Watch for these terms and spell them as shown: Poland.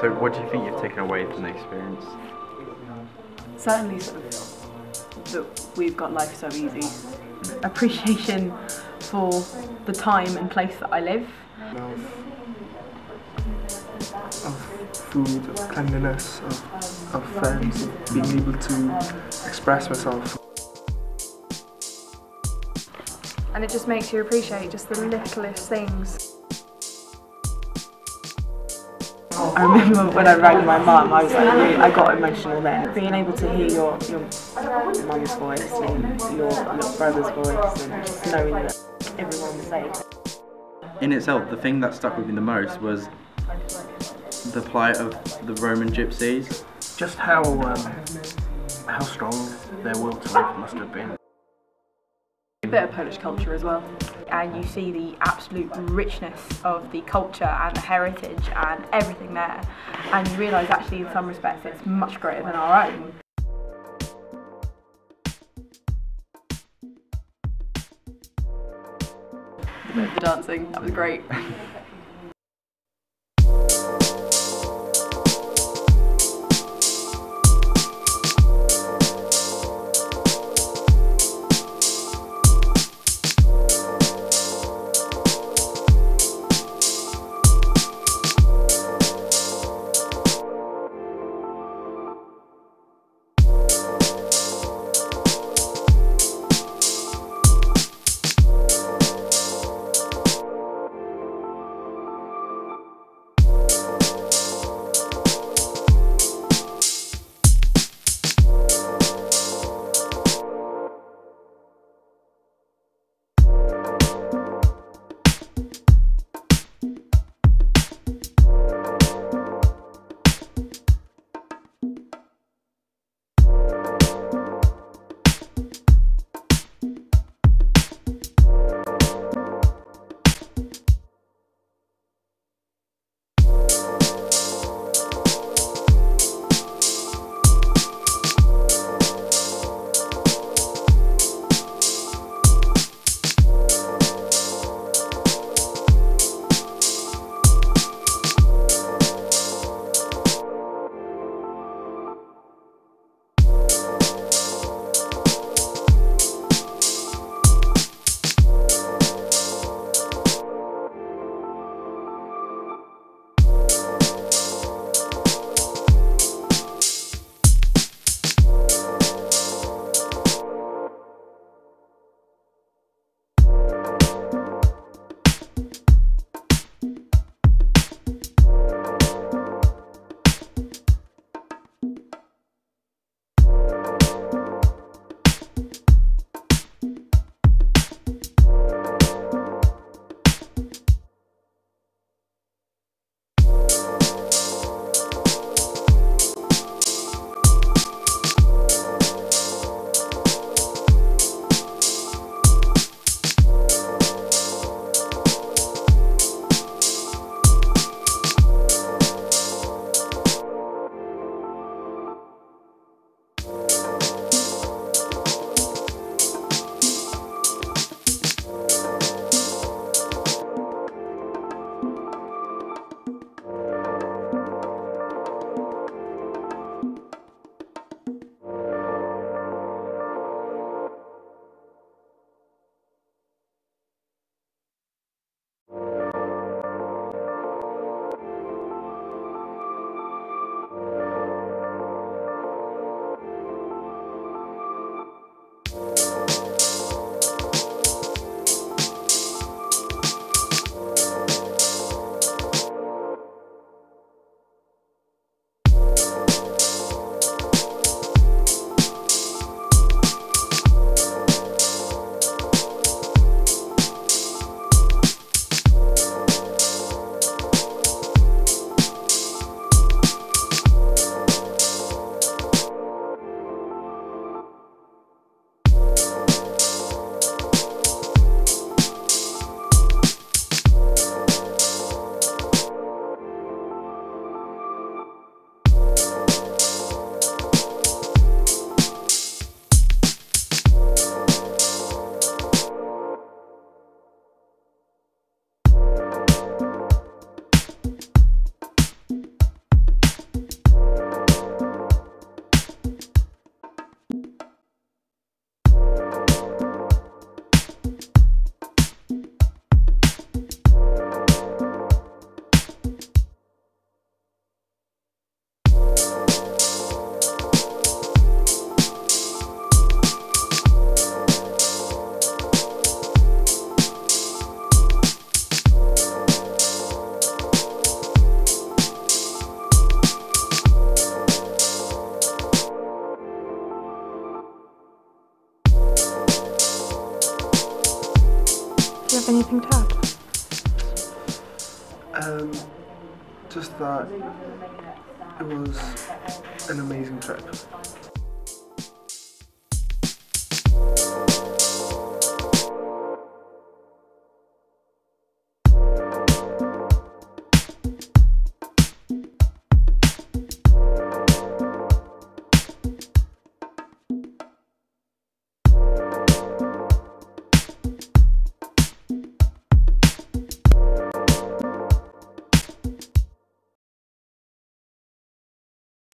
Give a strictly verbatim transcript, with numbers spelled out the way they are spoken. So what do you think you've taken away from the experience? Certainly that we've got life so easy. Appreciation for the time and place that I live. Love of food, of cleanliness, of, of friends, of being able to express myself. And it just makes you appreciate just the littlest things. I remember when I rang my mum, I was like, really, I got emotional there. Being able to hear your your mum's voice and your, your brother's voice, and just knowing that everyone was safe. In itself, the thing that stuck with me the most was the plight of the Roman gypsies. Just how um, how strong their will to live must have been. A bit of Polish culture as well, and you see the absolute richness of the culture and the heritage and everything there, and you realise actually in some respects it's much greater than our own. The dancing, that was great. anything to add? Um, just that it was an amazing trip.